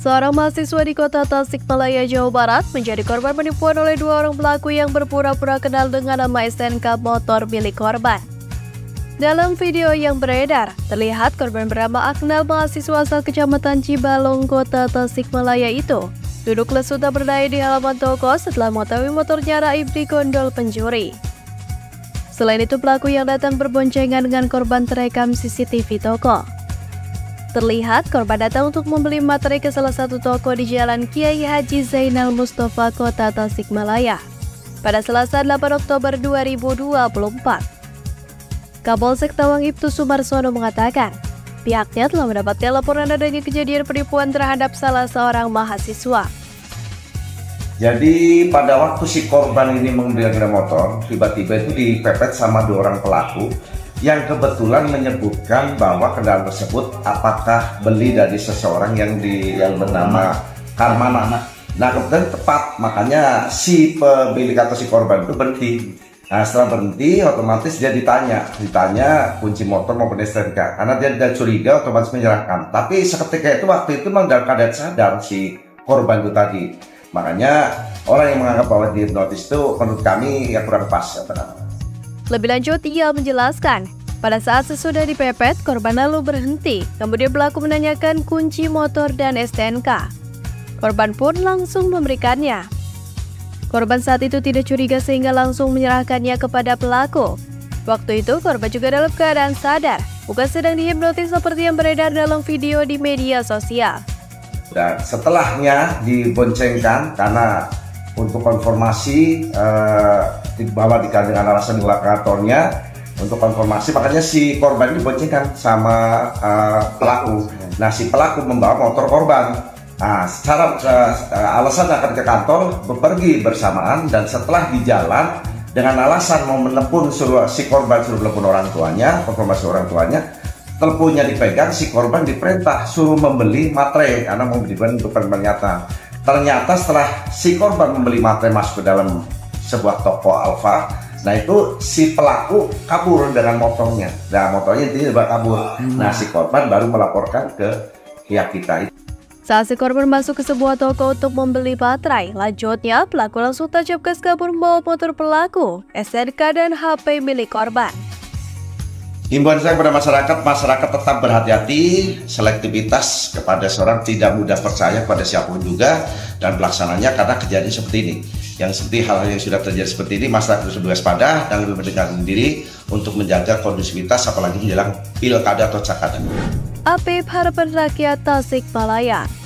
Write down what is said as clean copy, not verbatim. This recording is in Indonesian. Seorang mahasiswa di kota Tasikmalaya, Jawa Barat menjadi korban penipuan oleh dua orang pelaku yang berpura-pura kenal dengan nama STNK motor milik korban. Dalam video yang beredar, terlihat korban bernama Aknal, mahasiswa asal Kecamatan Cibalong, kota Tasikmalaya itu duduk lesu tak berdaya di halaman toko setelah mengetahui motornya raib di gondol pencuri. Selain itu, pelaku yang datang berboncengan dengan korban terekam CCTV toko. Terlihat korban datang untuk membeli materai ke salah satu toko di Jalan Kiai Haji Zainal Mustofa, kota Tasikmalaya pada Selasa 8 Oktober 2024. Kapolsek Tawang Iptu Sumarsono mengatakan pihaknya telah mendapatkan laporan adanya kejadian penipuan terhadap salah seorang mahasiswa. Jadi pada waktu si korban ini mengendarai motor, tiba-tiba itu dipepet sama dua orang pelaku yang kebetulan menyebutkan bahwa kendaraan tersebut apakah beli dari seseorang yang bernama Karmanana. Nah, kebetulan tepat, makanya si pemilik atau si korban itu berhenti. Nah, setelah berhenti, otomatis dia ditanya kunci motor maupun STNK. Karena dia tidak curiga, otomatis menyerahkan. Tapi seketika itu, waktu itu memang dalam keadaan sadar si korban itu tadi. Makanya orang yang menganggap bahwa dihipnotis itu menurut kami ya kurang pas. Lebih lanjut, ia menjelaskan, pada saat sesudah dipepet, korban lalu berhenti. Kemudian pelaku menanyakan kunci motor dan STNK. Korban pun langsung memberikannya. Korban saat itu tidak curiga sehingga langsung menyerahkannya kepada pelaku. Waktu itu, korban juga dalam keadaan sadar, bukan sedang dihipnotis seperti yang beredar dalam video di media sosial. Dan setelahnya diboncengkan karena untuk konfirmasi dibawa dengan alasan dilakukannya untuk konfirmasi, makanya si korban diboncengkan sama pelaku. Nah, si pelaku membawa motor korban. Nah, secara alasan akan ke kantor, bepergi bersamaan, dan setelah di jalan dengan alasan mau menelpon, si korban suruh menelpon orang tuanya, konfirmasi orang tuanya. Teleponnya dipegang, si korban diperintah suruh membeli materai karena mau dibeli untuk permanyata. Ternyata setelah si korban membeli materai masuk ke dalam sebuah toko Alfa, nah itu si pelaku kabur dengan motornya. Nah, motornya intinya kabur. Nah, si korban baru melaporkan ke pihak kita. Saat si korban masuk ke sebuah toko untuk membeli materai, lanjutnya pelaku langsung tancap gas kabur membawa motor pelaku, STNK, dan HP milik korban. Himbauan saya kepada masyarakat tetap berhati-hati, selektivitas kepada seorang, tidak mudah percaya kepada siapapun juga, dan pelaksananya karena kejadian seperti ini. Yang seperti hal-hal yang sudah terjadi seperti ini, masyarakat harus waspada dan lebih mendekatkan diri untuk menjaga kondusivitas, apalagi menjelang pilkada atau cakada. APP Harapan Rakyat, Tasikmalaya.